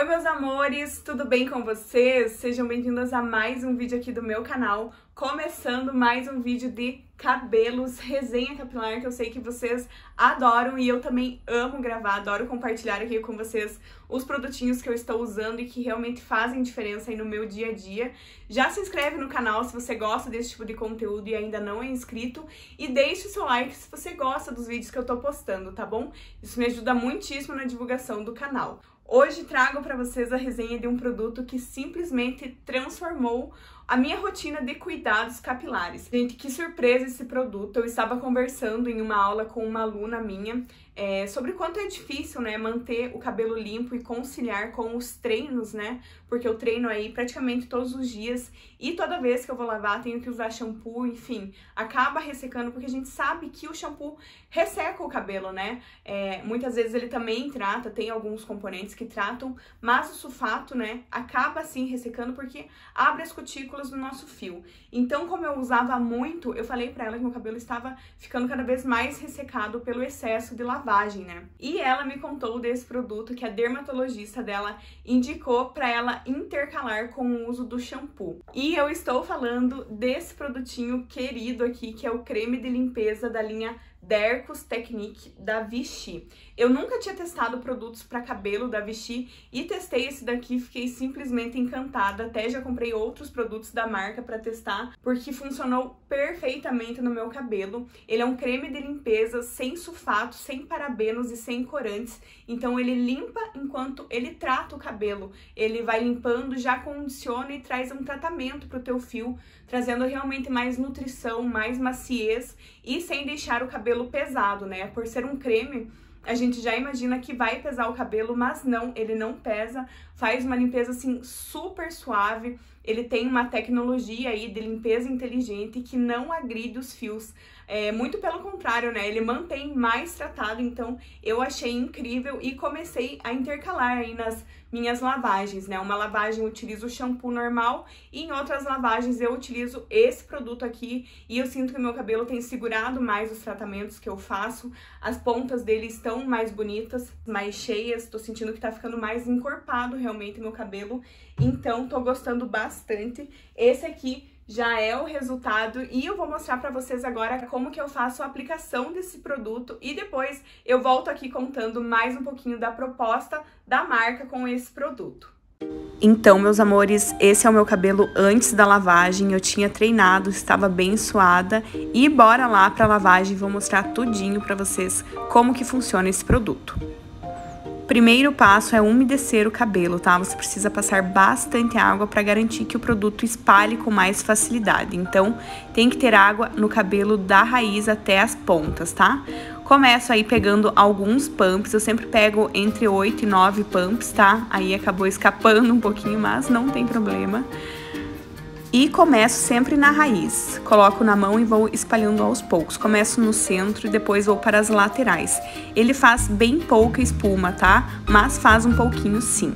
Oi meus amores, tudo bem com vocês? Sejam bem-vindas a mais um vídeo aqui do meu canal, começando mais um vídeo de cabelos, resenha capilar, que eu sei que vocês adoram e eu também amo gravar, adoro compartilhar aqui com vocês os produtinhos que eu estou usando e que realmente fazem diferença aí no meu dia a dia. Já se inscreve no canal se você gosta desse tipo de conteúdo e ainda não é inscrito e deixe o seu like se você gosta dos vídeos que eu tô postando, tá bom? Isso me ajuda muitíssimo na divulgação do canal. Hoje trago para vocês a resenha de um produto que simplesmente transformou a minha rotina de cuidados capilares. Gente, que surpresa esse produto! Eu estava conversando em uma aula com uma aluna minha sobre quanto é difícil, né, manter o cabelo limpo e conciliar com os treinos, né? Porque eu treino aí praticamente todos os dias e toda vez que eu vou lavar tenho que usar shampoo, enfim, acaba ressecando porque a gente sabe que o shampoo resseca o cabelo, né? Muitas vezes ele também trata, tem alguns componentes que tratam, mas o sulfato, né, acaba assim ressecando porque abre as cutículas do nosso fio. Então, como eu usava muito, eu falei pra ela que meu cabelo estava ficando cada vez mais ressecado pelo excesso de lavagem, né? E ela me contou desse produto que a dermatologista dela indicou pra ela intercalar com o uso do shampoo. E eu estou falando desse produtinho querido aqui, que é o creme de limpeza da linha Dercos Technique da Vichy. Eu nunca tinha testado produtos para cabelo da Vichy e testei esse daqui, fiquei simplesmente encantada, até já comprei outros produtos da marca para testar, porque funcionou perfeitamente no meu cabelo. Ele é um creme de limpeza sem sulfato, sem parabenos e sem corantes, então ele limpa enquanto ele trata o cabelo. Ele vai limpando, já condiciona e traz um tratamento para o teu fio, trazendo realmente mais nutrição, mais maciez e sem deixar o cabelo pesado, né? Por ser um creme, a gente já imagina que vai pesar o cabelo, mas não, ele não pesa, faz uma limpeza assim super suave. Ele tem uma tecnologia aí de limpeza inteligente que não agride os fios, muito pelo contrário, né? Ele mantém mais tratado, então eu achei incrível e comecei a intercalar aí nas minhas lavagens, né? Uma lavagem eu utilizo o shampoo normal e em outras lavagens eu utilizo esse produto aqui e eu sinto que meu cabelo tem segurado mais os tratamentos que eu faço, as pontas dele estão mais bonitas, mais cheias, tô sentindo que tá ficando mais encorpado realmente meu cabelo, então tô gostando bastante. Esse aqui já é o resultado e eu vou mostrar pra vocês agora como que eu faço a aplicação desse produto e depois eu volto aqui contando mais um pouquinho da proposta da marca com esse produto. Então, meus amores, esse é o meu cabelo antes da lavagem, eu tinha treinado, estava bem suada e bora lá pra lavagem, vou mostrar tudinho pra vocês como que funciona esse produto. Primeiro passo é umedecer o cabelo, tá? Você precisa passar bastante água para garantir que o produto espalhe com mais facilidade. Então, tem que ter água no cabelo da raiz até as pontas, tá? Começo aí pegando alguns pumps, eu sempre pego entre 8 e 9 pumps, tá? Aí acabou escapando um pouquinho, mas não tem problema. E começo sempre na raiz, coloco na mão e vou espalhando aos poucos. Começo no centro e depois vou para as laterais. Ele faz bem pouca espuma, tá? Mas faz um pouquinho sim.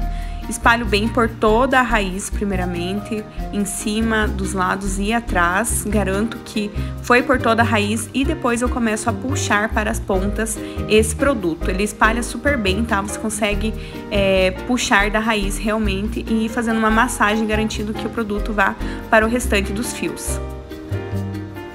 Espalho bem por toda a raiz primeiramente, em cima, dos lados e atrás. Garanto que foi por toda a raiz e depois eu começo a puxar para as pontas esse produto. Ele espalha super bem, tá? Você consegue puxar da raiz realmente e ir fazendo uma massagem, garantindo que o produto vá para o restante dos fios.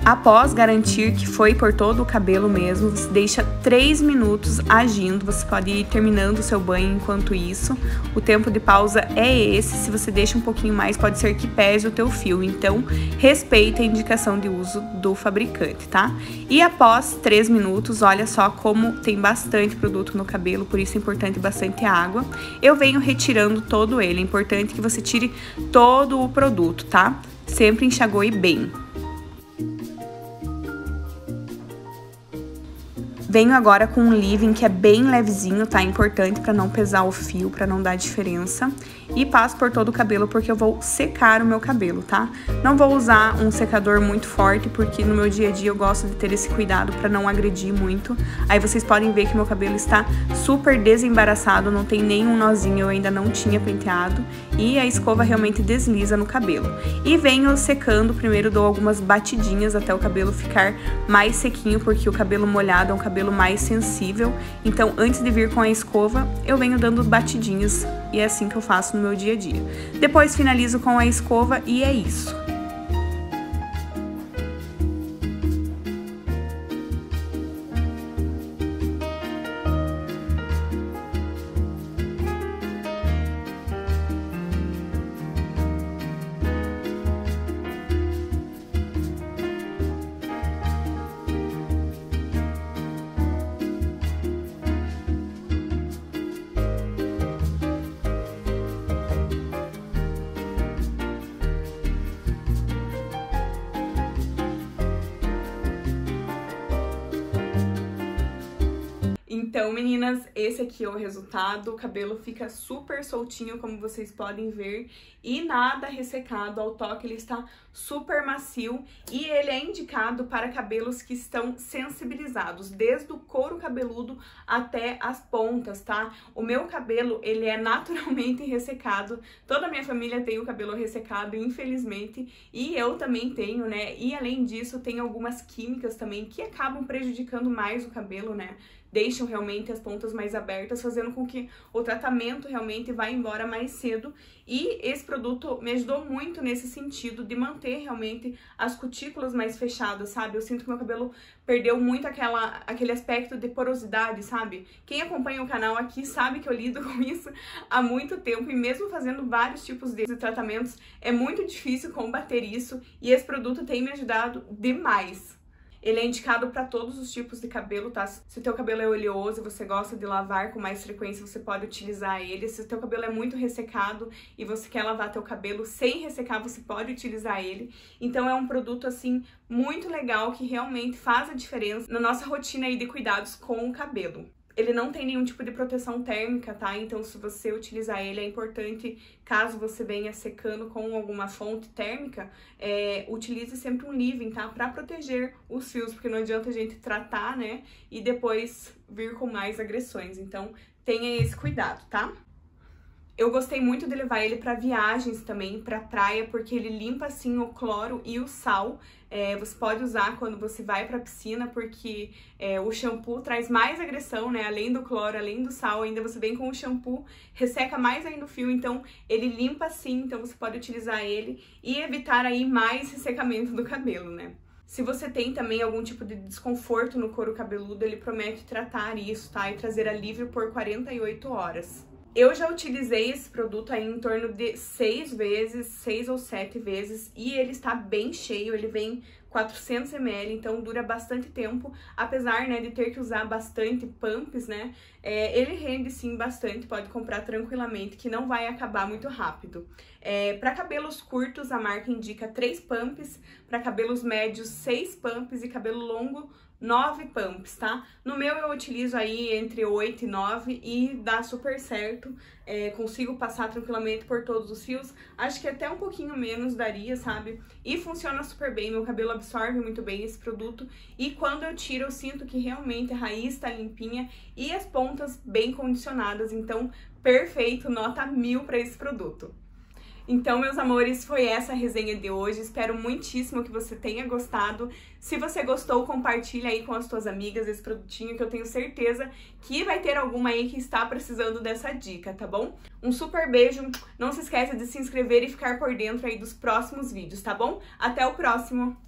Após garantir que foi por todo o cabelo mesmo, você deixa 3 minutos agindo, você pode ir terminando o seu banho enquanto isso. O tempo de pausa é esse, se você deixa um pouquinho mais pode ser que pese o teu fio, então respeita a indicação de uso do fabricante, tá? E após 3 minutos, olha só como tem bastante produto no cabelo, por isso é importante bastante água. Eu venho retirando todo ele, é importante que você tire todo o produto, tá? Sempre enxague bem. Venho agora com um leave-in que é bem levezinho, tá? Importante pra não pesar o fio, pra não dar diferença. E passo por todo o cabelo porque eu vou secar o meu cabelo, tá? Não vou usar um secador muito forte porque no meu dia a dia eu gosto de ter esse cuidado pra não agredir muito. Aí vocês podem ver que meu cabelo está super desembaraçado, não tem nenhum nozinho, eu ainda não tinha penteado. E a escova realmente desliza no cabelo. E venho secando, primeiro dou algumas batidinhas até o cabelo ficar mais sequinho porque o cabelo molhado é um cabelo cabelo mais sensível, então antes de vir com a escova eu venho dando batidinhas e é assim que eu faço no meu dia a dia. Depois finalizo com a escova e é isso. Então, meninas, esse aqui é o resultado. O cabelo fica super soltinho, como vocês podem ver, e nada ressecado ao toque, ele está super macio e ele é indicado para cabelos que estão sensibilizados, desde o couro cabeludo até as pontas, tá? O meu cabelo, ele é naturalmente ressecado, toda a minha família tem o cabelo ressecado, infelizmente, e eu também tenho, né? E além disso, tem algumas químicas também que acabam prejudicando mais o cabelo, né? Deixam realmente as pontas mais abertas, fazendo com que o tratamento realmente vá embora mais cedo. E esse produto me ajudou muito nesse sentido de manter realmente as cutículas mais fechadas, sabe? Eu sinto que meu cabelo perdeu muito aquele aspecto de porosidade, sabe? Quem acompanha o canal aqui sabe que eu lido com isso há muito tempo e mesmo fazendo vários tipos de tratamentos, é muito difícil combater isso e esse produto tem me ajudado demais. Ele é indicado para todos os tipos de cabelo, tá? Se o teu cabelo é oleoso e você gosta de lavar com mais frequência, você pode utilizar ele. Se o teu cabelo é muito ressecado e você quer lavar teu cabelo sem ressecar, você pode utilizar ele. Então é um produto, assim, muito legal que realmente faz a diferença na nossa rotina aí de cuidados com o cabelo. Ele não tem nenhum tipo de proteção térmica, tá? Então, se você utilizar ele, é importante, caso você venha secando com alguma fonte térmica, utilize sempre um leave-in, tá? Pra proteger os fios, porque não adianta a gente tratar, né? E depois vir com mais agressões. Então, tenha esse cuidado, tá? Eu gostei muito de levar ele para viagens também, para praia, porque ele limpa, assim, o cloro e o sal. Você pode usar quando você vai para piscina, porque o shampoo traz mais agressão, né? Além do cloro, além do sal, ainda você vem com o shampoo, resseca mais ainda o fio, então ele limpa sim, então você pode utilizar ele e evitar aí mais ressecamento do cabelo, né? Se você tem também algum tipo de desconforto no couro cabeludo, ele promete tratar isso, tá? E trazer alívio por 48 horas. Eu já utilizei esse produto aí em torno de 6 ou 7 vezes, e ele está bem cheio, ele vem 400 ml, então dura bastante tempo, apesar, né, de ter que usar bastante pumps, né, ele rende sim bastante, pode comprar tranquilamente, que não vai acabar muito rápido. Para cabelos curtos, a marca indica 3 pumps, para cabelos médios 6 pumps e cabelo longo 9 pumps, tá? No meu eu utilizo aí entre 8 e 9 e dá super certo, consigo passar tranquilamente por todos os fios, acho que até um pouquinho menos daria, sabe? E funciona super bem, meu cabelo absorve muito bem esse produto e quando eu tiro eu sinto que realmente a raiz tá limpinha e as pontas bem condicionadas, então perfeito, nota 1000 pra esse produto. Então, meus amores, foi essa a resenha de hoje. Espero muitíssimo que você tenha gostado. Se você gostou, compartilha aí com as suas amigas esse produtinho, que eu tenho certeza que vai ter alguma aí que está precisando dessa dica, tá bom? Um super beijo. Não se esqueça de se inscrever e ficar por dentro aí dos próximos vídeos, tá bom? Até o próximo!